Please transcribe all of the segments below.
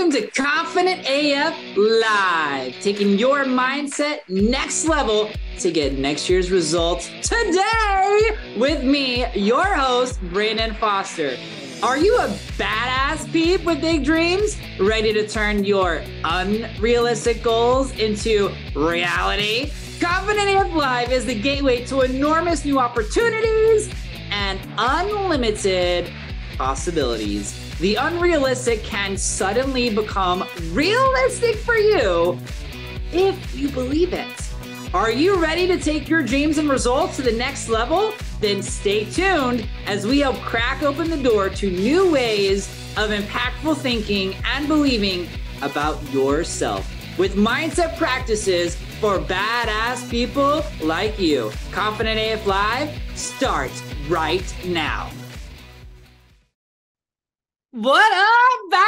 Welcome to Confident AF Live, taking your mindset next level to get next year's results today with me, your host, Brandon Foster. Are you a badass peep with big dreams, ready to turn your unrealistic goals into reality? Confident AF Live is the gateway to enormous new opportunities and unlimited possibilities. The unrealistic can suddenly become realistic for you if you believe it. Are you ready to take your dreams and results to the next level? Then stay tuned as we help crack open the door to new ways of impactful thinking and believing about yourself with mindset practices for badass people like you. Confident AF Live starts right now. What up,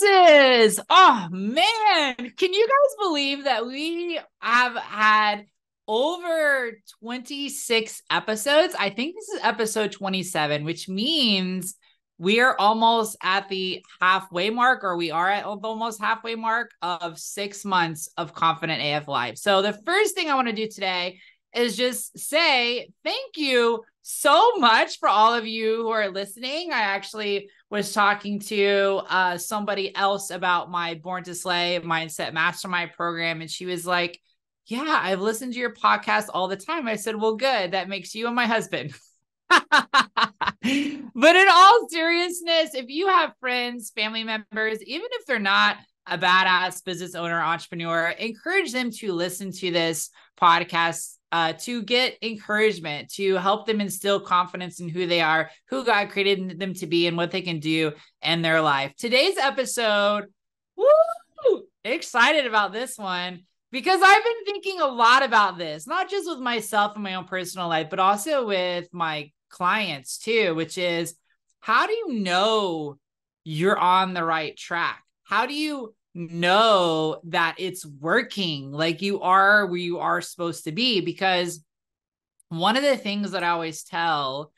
badasses? Oh man, can you guys believe that we have had over 26 episodes? I think this is episode 27, which means we are almost at the halfway mark, or we are at almost halfway mark of 6 months of Confident AF Live. So the first thing I want to do today is just say thank you so much for all of you who are listening. I actually was talking to somebody else about my Born to Slay Mindset Mastermind program, and she was like, yeah, I've listened to your podcast all the time. I said, well, good. That makes you and my husband. But in all seriousness, if you have friends, family members, even if they're not a badass business owner, entrepreneur, encourage them to listen to this podcast to get encouragement, to help them instill confidence in who they are, who God created them to be, and what they can do in their life. Today's episode, woo, excited about this one, because I've been thinking a lot about this, not just with myself and my own personal life, but also with my clients too, which is, how do you know you're on the right track? How do you know that it's working, like you are where you are supposed to be? Because one of the things that I always tell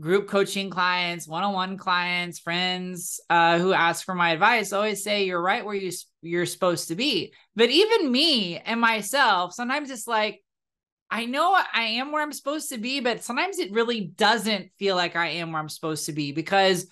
group coaching clients, one-on-one clients, friends who ask for my advice, I always say, you're right where you're supposed to be. But even me and myself, sometimes it's like, I know I am where I'm supposed to be, but sometimes it really doesn't feel like I am where I'm supposed to be, because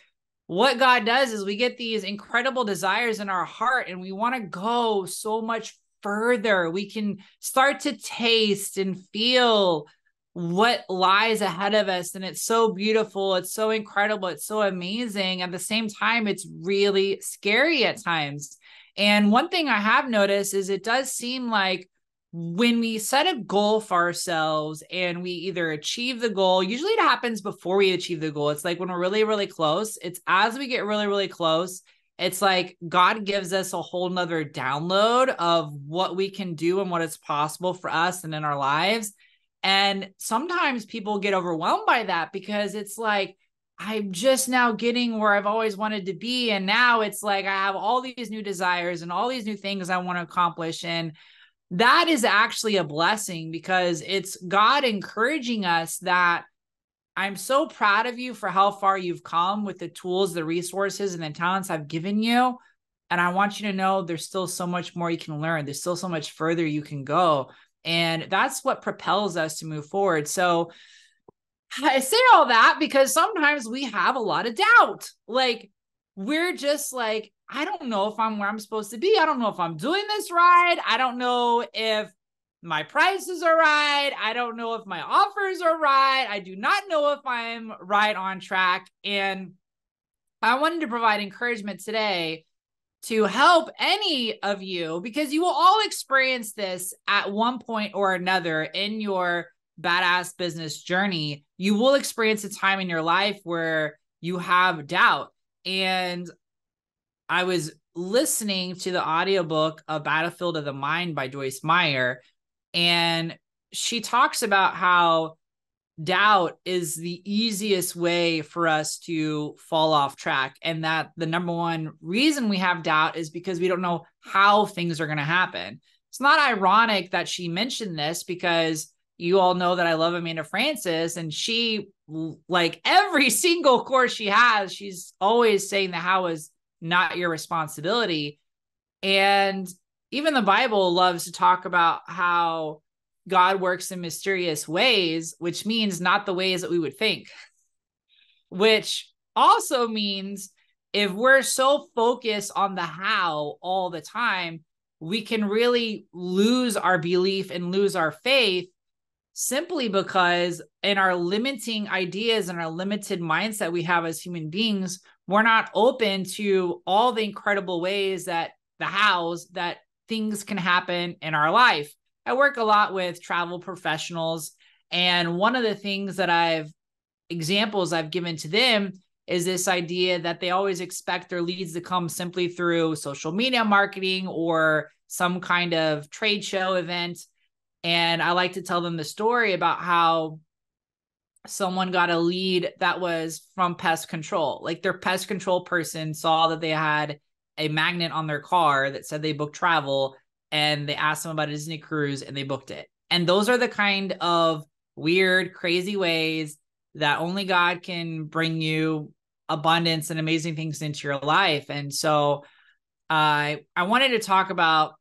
what God does is we get these incredible desires in our heart and we want to go so much further. We can start to taste and feel what lies ahead of us. And it's so beautiful. It's so incredible. It's so amazing. At the same time, it's really scary at times. And one thing I have noticed is it does seem like when we set a goal for ourselves and we either achieve the goal, usually it happens before we achieve the goal. It's like when we're really, really close, it's as we get really, really close, it's like God gives us a whole nother download of what we can do and what is possible for us and in our lives. And sometimes people get overwhelmed by that because it's like, I'm just now getting where I've always wanted to be. And now it's like, I have all these new desires and all these new things I want to accomplish. And that is actually a blessing, because it's God encouraging us that I'm so proud of you for how far you've come with the tools, the resources, and the talents I've given you. And I want you to know there's still so much more you can learn. There's still so much further you can go. And that's what propels us to move forward. So I say all that because sometimes we have a lot of doubt. Like, we're just like, I don't know if I'm where I'm supposed to be. I don't know if I'm doing this right. I don't know if my prices are right. I don't know if my offers are right. I do not know if I'm right on track. And I wanted to provide encouragement today to help any of you, because you will all experience this at one point or another in your badass business journey. You will experience a time in your life where you have doubt. And I was listening to the audiobook of A Battlefield of the Mind by Joyce Meyer, and she talks about how doubt is the easiest way for us to fall off track, and that the number one reason we have doubt is because we don't know how things are going to happen. It's not ironic that she mentioned this, because you all know that I love Amanda Francis, and she, like every single course she has, she's always saying the how is not your responsibility. And even the Bible loves to talk about how God works in mysterious ways, which means not the ways that we would think, which also means if we're so focused on the how all the time, we can really lose our belief and lose our faith simply because in our limiting ideas and our limited mindset we have as human beings, we're not open to all the incredible ways that the hows that things can happen in our life. I work a lot with travel professionals. And one of the things that examples I've given to them is this idea that they always expect their leads to come simply through social media marketing or some kind of trade show event. And I like to tell them the story about how someone got a lead that was from pest control. Like their pest control person saw that they had a magnet on their car that said they booked travel, and they asked them about a Disney cruise and they booked it. And those are the kind of weird, crazy ways that only God can bring you abundance and amazing things into your life. And so I wanted to talk about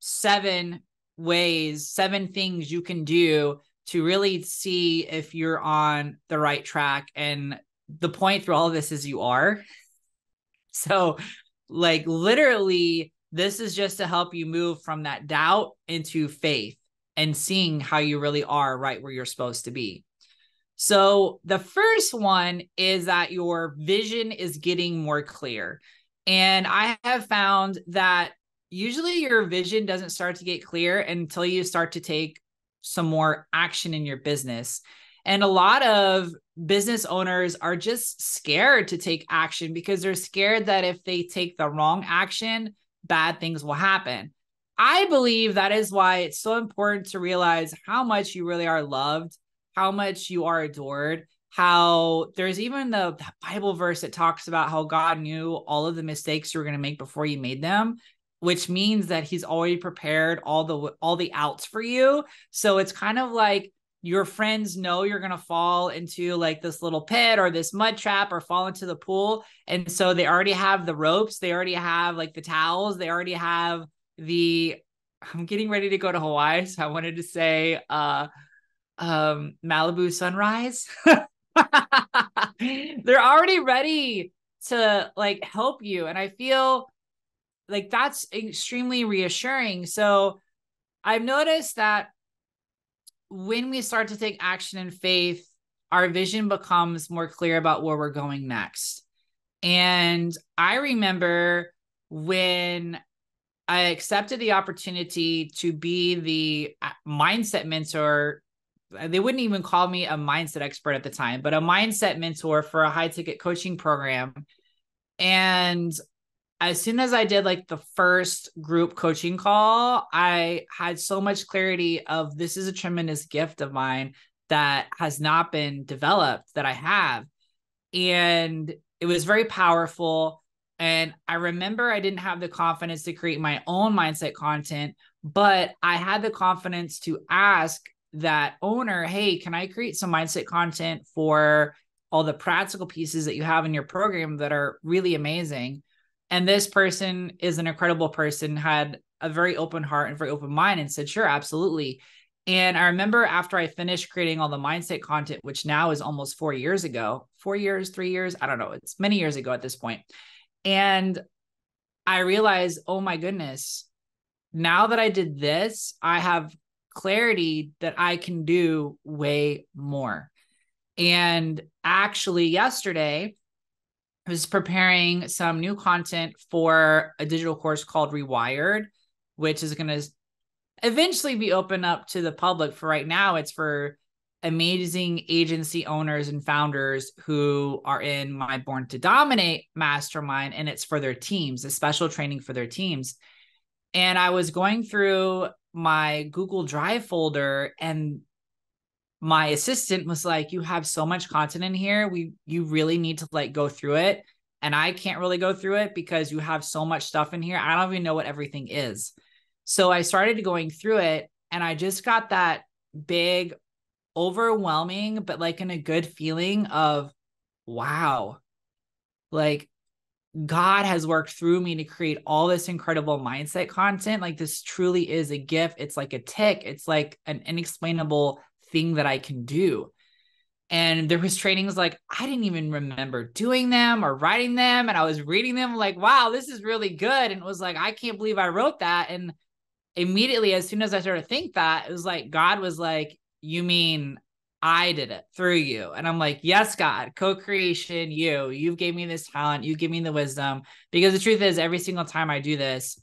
7 things you can do to really see if you're on the right track. And the point through all of this is you are. So like literally, this is just to help you move from that doubt into faith and seeing how you really are right where you're supposed to be. So the first one is that your vision is getting more clear. And I have found that usually your vision doesn't start to get clear until you start to take some more action in your business. And a lot of business owners are just scared to take action because they're scared that if they take the wrong action, bad things will happen. I believe that is why it's so important to realize how much you really are loved, how much you are adored, how there's even the Bible verse that talks about how God knew all of the mistakes you were going to make before you made them, which means that he's already prepared all the outs for you. So it's kind of like your friends know you're going to fall into like this little pit or this mud trap or fall into the pool. And so they already have the ropes. They already have like the towels. They already have I'm getting ready to go to Hawaii. So I wanted to say, Malibu sunrise. They're already ready to like help you. And I feel like that's extremely reassuring. So I've noticed that when we start to take action in faith, our vision becomes more clear about where we're going next. And I remember when I accepted the opportunity to be the mindset mentor. They wouldn't even call me a mindset expert at the time, but a mindset mentor for a high ticket coaching program. And as soon as I did like the first group coaching call, I had so much clarity of this is a tremendous gift of mine that has not been developed that I have. And it was very powerful. And I remember I didn't have the confidence to create my own mindset content, but I had the confidence to ask that owner, hey, can I create some mindset content for all the practical pieces that you have in your program that are really amazing? And this person is an incredible person, had a very open heart and very open mind and said, sure, absolutely. And I remember after I finished creating all the mindset content, which now is almost 4 years ago, 3 years, I don't know. It's many years ago at this point. And I realized, oh my goodness, now that I did this, I have clarity that I can do way more. And actually yesterday I was preparing some new content for a digital course called Rewired, which is going to eventually be open up to the public. For right now, it's for amazing agency owners and founders who are in my Born to Dominate Mastermind, and it's for their teams, a special training for their teams. And I was going through my Google Drive folder and my assistant was like, you have so much content in here. You really need to like go through it. And I can't really go through it because you have so much stuff in here. I don't even know what everything is. So I started going through it and I just got that big, overwhelming, but like in a good feeling of, wow, like God has worked through me to create all this incredible mindset content. Like, this truly is a gift. It's like a tick. It's like an inexplainable thing that I can do. And there was trainings like, I didn't even remember doing them or writing them. And I was reading them like, wow, this is really good. And it was like, I can't believe I wrote that. And immediately, as soon as I started to think that, it was like, God was like, you mean I did it through you? And I'm like, yes, God, co-creation, you gave me this talent. You give me the wisdom, because the truth is every single time I do this,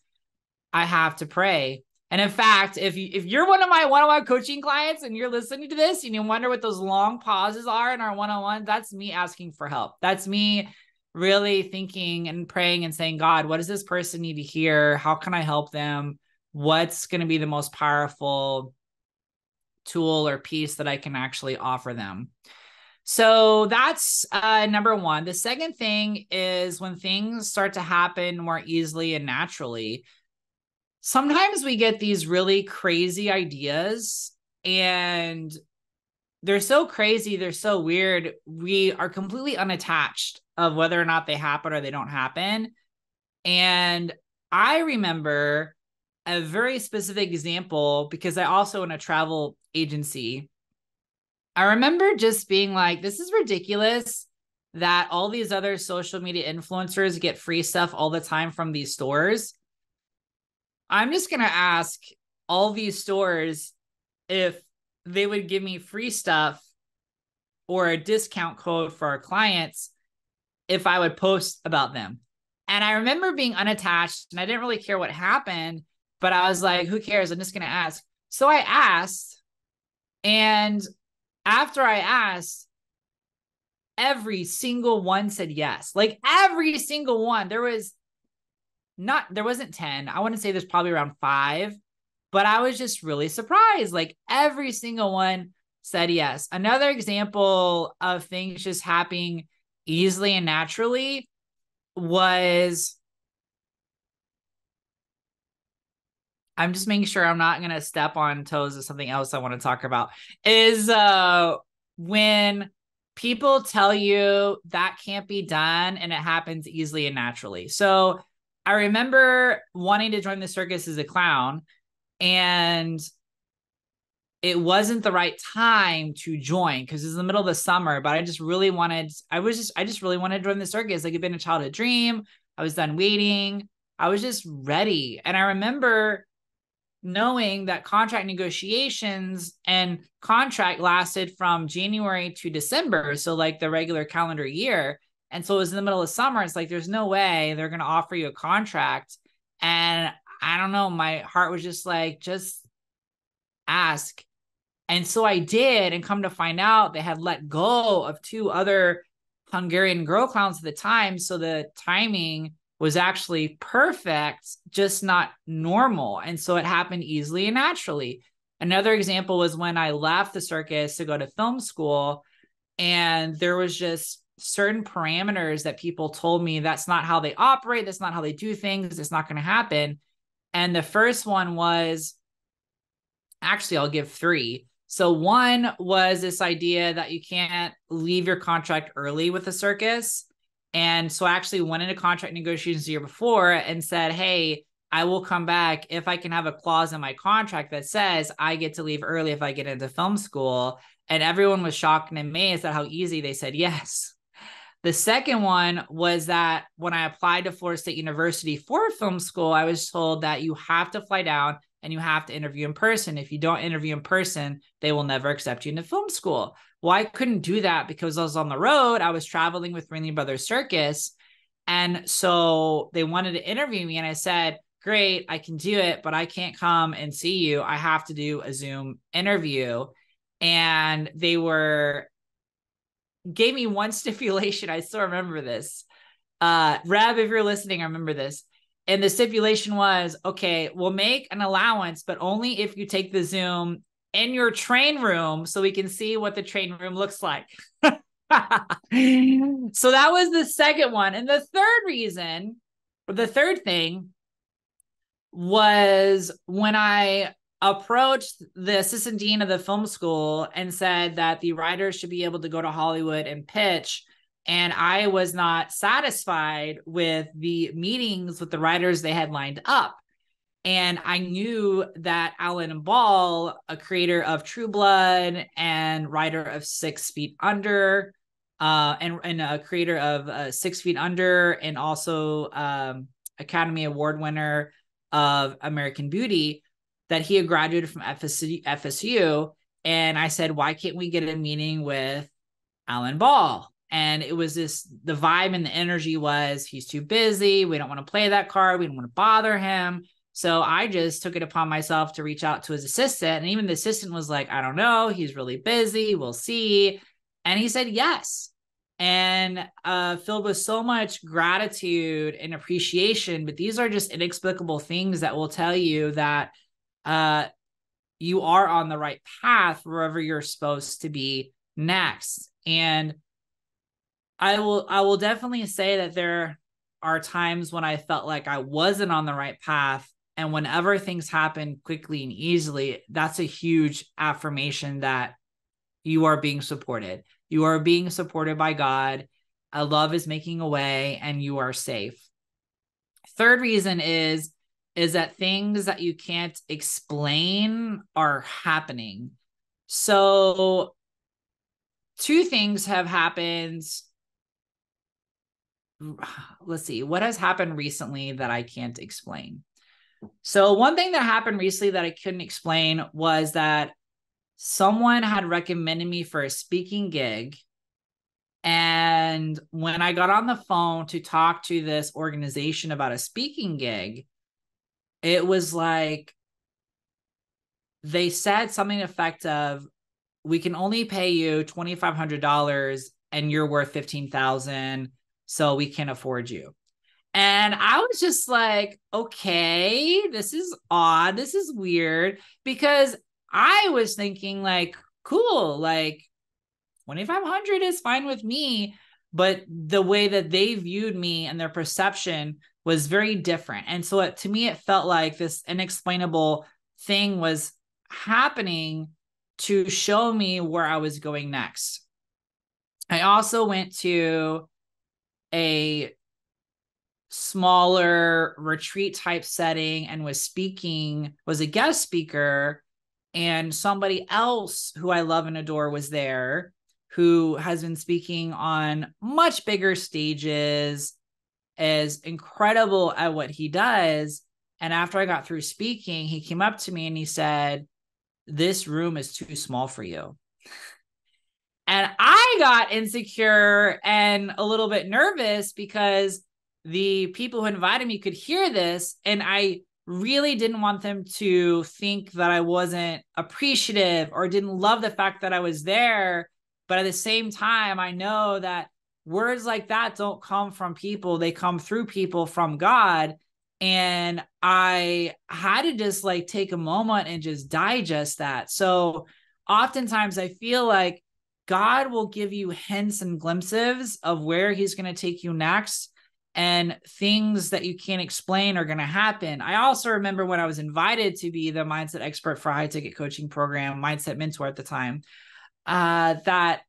I have to pray. And in fact, if you're one of my coaching clients and you're listening to this and you wonder what those long pauses are in our one-on-one, that's me asking for help. That's me really thinking and praying and saying, God, what does this person need to hear? How can I help them? What's going to be the most powerful tool or piece that I can actually offer them? So that's number one. The second thing is when things start to happen more easily and naturally, sometimes we get these really crazy ideas, and they're so crazy, they're so weird. We are completely unattached of whether or not they happen or they don't happen. And I remember a very specific example, because I also own a travel agency. I remember just being like, this is ridiculous that all these other social media influencers get free stuff all the time from these stores. I'm just going to ask all these stores if they would give me free stuff or a discount code for our clients if I would post about them. And I remember being unattached and I didn't really care what happened, but I was like, who cares? I'm just going to ask. So I asked. And after I asked, every single one said yes. Like every single one. There wasn't 10. I want to say there's probably around 5, but I was just really surprised. Like every single one said yes. Another example of things just happening easily and naturally was, I'm just making sure I'm not going to step on toes of something else I want to talk about, is when people tell you that can't be done and it happens easily and naturally. So I remember wanting to join the circus as a clown, and it wasn't the right time to join because it was in the middle of the summer, but I just really wanted to join the circus. Like, it'd been a childhood dream. I was done waiting. I was just ready. And I remember knowing that contract negotiations and contract lasted from January to December. So like the regular calendar year. And so it was in the middle of summer. It's like, there's no way they're going to offer you a contract. And I don't know, my heart was just like, just ask. And so I did. And come to find out, they had let go of 2 other Hungarian girl clowns at the time. So the timing was actually perfect, just not normal. And so it happened easily and naturally. Another example was when I left the circus to go to film school, and there was just certain parameters that people told me, that's not how they operate. That's not how they do things. It's not going to happen. And the first one was, actually, I'll give 3. So one was this idea that you can't leave your contract early with the circus. And so I actually went into contract negotiations the year before and said, hey, I will come back if I can have a clause in my contract that says I get to leave early if I get into film school. And everyone was shocked and amazed at how easy they said yes. The second one was that when I applied to Florida State University for film school, I was told that you have to fly down and you have to interview in person. If you don't interview in person, they will never accept you into film school. Well, I couldn't do that because I was on the road. I was traveling with Ringling Brothers Circus. And so they wanted to interview me. And I said, great, I can do it, but I can't come and see you. I have to do a Zoom interview. And they gave me one stipulation. I still remember this. Reb, if you're listening, I remember this. And the stipulation was, okay, we'll make an allowance, but only if you take the Zoom in your train room so we can see what the train room looks like. So that was the second one. And the third thing was when I approached the assistant dean of the film school and said that the writers should be able to go to Hollywood and pitch. And I was not satisfied with the meetings with the writers they had lined up. And I knew that Alan Ball, a creator of True Blood and writer of 6 Feet Under, and a creator of 6 Feet Under, and also Academy Award winner of American Beauty, that he had graduated from FSU. And I said, why can't we get a meeting with Alan Ball? And it was this, the vibe and the energy was, he's too busy. We don't want to play that card. We don't want to bother him. So I just took it upon myself to reach out to his assistant. And even the assistant was like, I don't know. He's really busy. We'll see. And he said, yes. And filled with so much gratitude and appreciation. But these are just inexplicable things that will tell you that you are on the right path wherever you're supposed to be next. And I will definitely say that there are times when I felt like I wasn't on the right path. And whenever things happen quickly and easily, that's a huge affirmation that you are being supported. You are being supported by God. Love is making a way, and you are safe. Third reason is that things that you can't explain are happening. So two things have happened. Let's see, what has happened recently that I can't explain? So one thing that happened recently that I couldn't explain was that someone had recommended me for a speaking gig. And when I got on the phone to talk to this organization about a speaking gig, it was like, they said something effective, we can only pay you $2,500 and you're worth $15,000. So we can't afford you. And I was just like, okay, this is odd. This is weird, because I was thinking like, cool, like 2,500 is fine with me. But the way that they viewed me and their perception was very different. And so to me, it felt like this inexplainable thing was happening to show me where I was going next. I also went to a smaller retreat type setting and was a guest speaker, and somebody else who I love and adore was there, who has been speaking on much bigger stages, is incredible at what he does. And after I got through speaking, he came up to me and he said, this room is too small for you. And I got insecure and a little bit nervous because the people who invited me could hear this. And I really didn't want them to think that I wasn't appreciative or didn't love the fact that I was there. But at the same time, I know that words like that don't come from people. They come through people from God. And I had to just like take a moment and just digest that. So oftentimes I feel like God will give you hints and glimpses of where he's going to take you next, and things that you can't explain are going to happen. I also remember when I was invited to be the mindset expert for a high ticket coaching program, Mindset Mentor at the time, that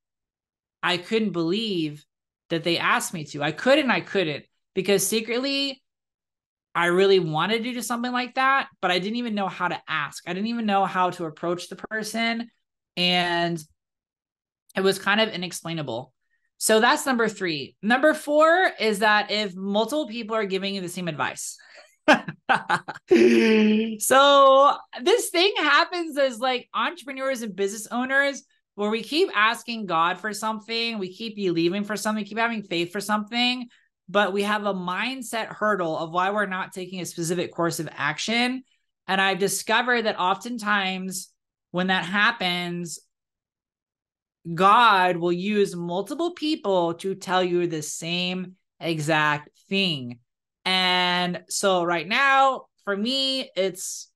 I couldn't believe that they asked me to. I couldn't because secretly I really wanted to do something like that, but I didn't even know how to ask. I didn't even know how to approach the person. And it was kind of inexplainable. So that's number three. Number four is that if multiple people are giving you the same advice. So this thing happens as like entrepreneurs and business owners where we keep asking God for something, we keep believing for something, we keep having faith for something, but we have a mindset hurdle of why we're not taking a specific course of action. And I've discovered that oftentimes when that happens, God will use multiple people to tell you the same exact thing. And so right now, for me, it's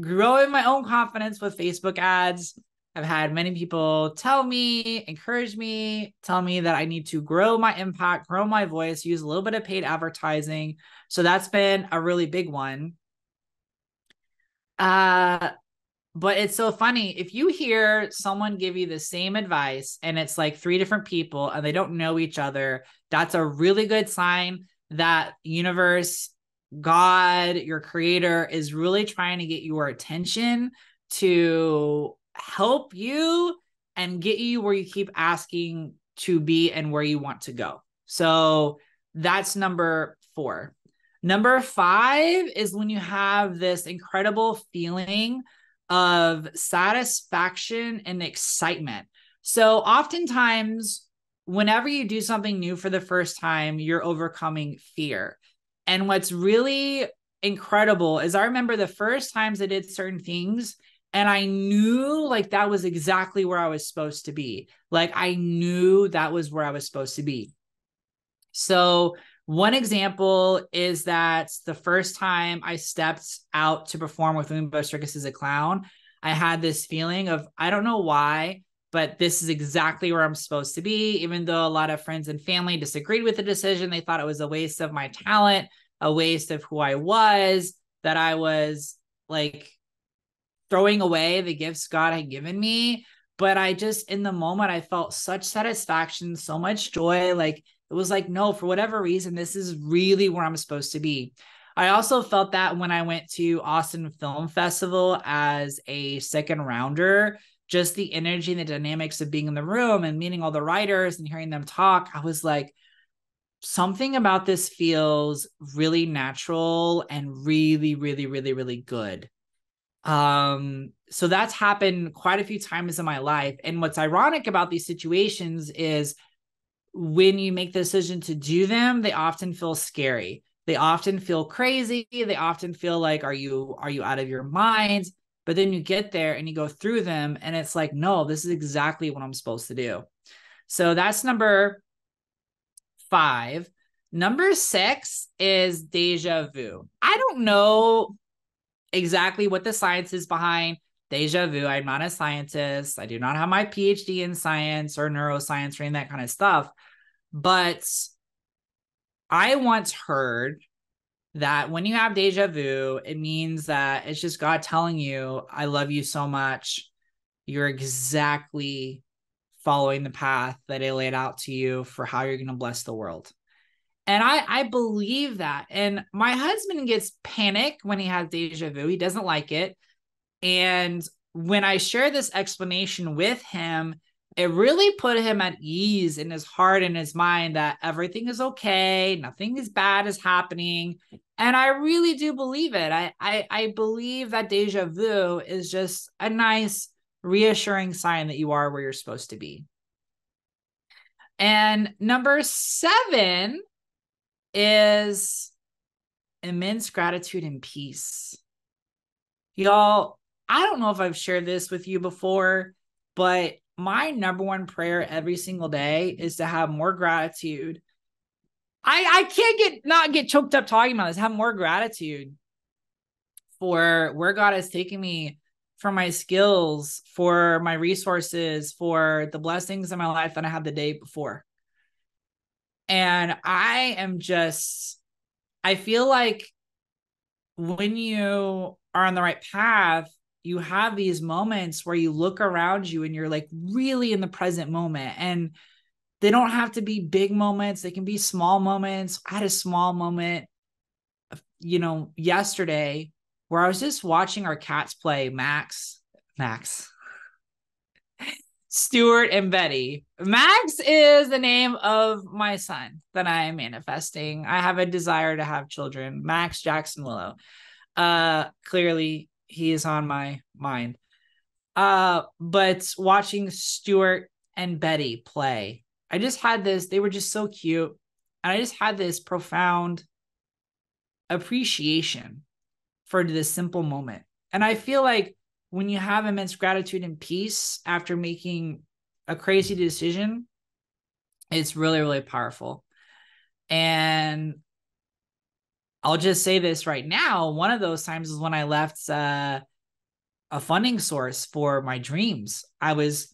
growing my own confidence with Facebook ads. I've had many people tell me, encourage me, tell me that I need to grow my impact, grow my voice, use a little bit of paid advertising. So that's been a really big one. But it's so funny. If you hear someone give you the same advice and it's like three different people and they don't know each other, that's a really good sign that universe, God, your creator is really trying to get your attention to help you and get you where you keep asking to be and where you want to go. So that's number 4. Number 5 is when you have this incredible feeling of satisfaction and excitement. So oftentimes, whenever you do something new for the first time, you're overcoming fear. And what's really incredible is I remember the first times I did certain things and I knew like that was exactly where I was supposed to be. Like I knew that was where I was supposed to be. So one example is that the first time I stepped out to perform with Moonbow Strikas as a clown, I had this feeling of, I don't know why, but this is exactly where I'm supposed to be. Even though a lot of friends and family disagreed with the decision, they thought it was a waste of my talent, a waste of who I was, that I was like throwing away the gifts God had given me. But I just, in the moment, I felt such satisfaction, so much joy. Like, it was like, no, for whatever reason, this is really where I'm supposed to be. I also felt that when I went to Austin Film Festival as a second rounder, just the energy and the dynamics of being in the room and meeting all the writers and hearing them talk, I was like, something about this feels really natural and really, really, really, really good. So that's happened quite a few times in my life. And what's ironic about these situations is when you make the decision to do them, they often feel scary. They often feel crazy. They often feel like, are you out of your mind? But then you get there and you go through them and it's like, no, this is exactly what I'm supposed to do. So that's number 5. Number 6 is deja vu. I don't know exactly what the science is behind deja vu. I'm not a scientist. I do not have my PhD in science or neuroscience or any of that kind of stuff. But I once heard that when you have deja vu, it means that it's just God telling you, I love you so much. You're exactly following the path that I laid out to you for how you're going to bless the world. And I believe that. And my husband gets panic when he has deja vu. He doesn't like it. And when I share this explanation with him, it really put him at ease in his heart and his mind that everything is okay. Nothing is bad is happening. And I really do believe it. I believe that deja vu is just a nice reassuring sign that you are where you're supposed to be. And number 7 is immense gratitude and peace. Y'all, I don't know if I've shared this with you before, but my number one prayer every single day is to have more gratitude. I can't not get choked up talking about this. Have more gratitude for where God has taken me, for my skills, for my resources, for the blessings in my life that I had the day before. And I feel like when you are on the right path, you have these moments where you look around you and you're like really in the present moment. And they don't have to be big moments. They can be small moments. I had a small moment, yesterday where I was just watching our cats play, Max, Stuart and Betty. Max is the name of my son that I am manifesting. I have a desire to have children. Max, Jackson, Willow. Clearly he is on my mind. But watching Stuart and Betty play, they were just so cute. And I just had this profound appreciation for this simple moment. And I feel like when you have immense gratitude and peace after making a crazy decision, it's really, really powerful. And I'll just say this right now. One of those times is when I left a funding source for my dreams. I was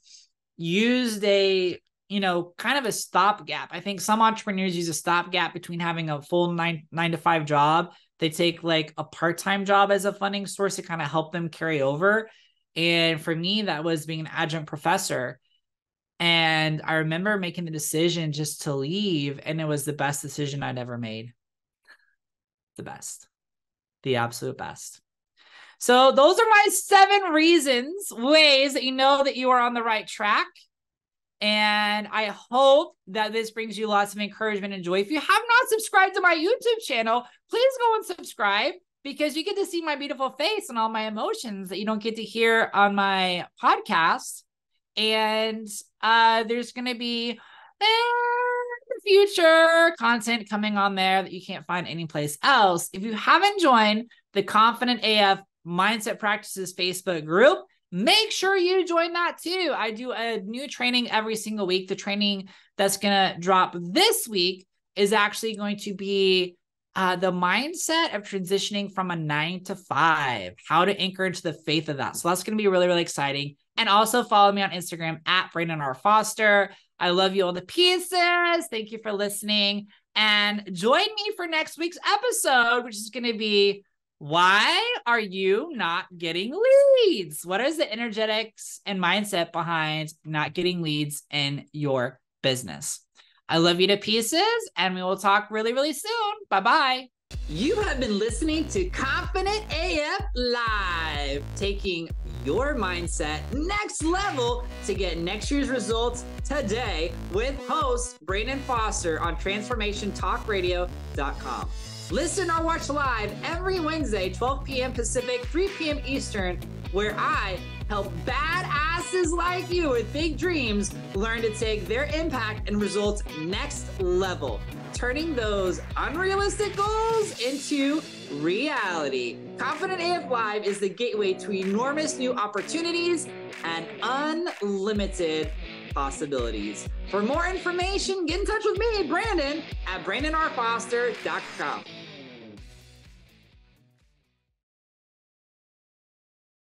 used kind of a stopgap. I think some entrepreneurs use a stopgap between having a full nine to five job. They take like a part-time job as a funding source to kind of help them carry over. And for me, that was being an adjunct professor. And I remember making the decision just to leave. And it was the best decision I'd ever made. The best, the absolute best. So those are my 7 reasons, ways that you know that you are on the right track. And I hope that this brings you lots of encouragement and joy. If you have not subscribed to my YouTube channel, please go and subscribe, because you get to see my beautiful face and all my emotions that you don't get to hear on my podcast. And there's going to be future content coming on there that you can't find anyplace else. If you haven't joined the Confident AF Mindset Practices Facebook group, make sure you join that too. I do a new training every single week. The training that's going to drop this week is actually going to be the mindset of transitioning from a 9 to 5, how to anchor into the faith of that. So that's going to be really, really exciting. And also follow me on Instagram at @BrandonRFoster. I love you all to pieces. Thank you for listening, and join me for next week's episode, which is going to be, why are you not getting leads? What is the energetics and mindset behind not getting leads in your business? I love you to pieces, and we will talk really, really soon. Bye-bye. You have been listening to Confident AF Live, taking your mindset next level to get next year's results today, with host Brandon Foster on TransformationTalkRadio.com. Listen or watch live every Wednesday, 12 p.m. Pacific, 3 p.m. Eastern, where I help badasses like you with big dreams learn to take their impact and results next level, turning those unrealistic goals into reality. Confident AF Live is the gateway to enormous new opportunities and unlimited possibilities. For more information, get in touch with me, Brandon, at BrandonRFoster.com.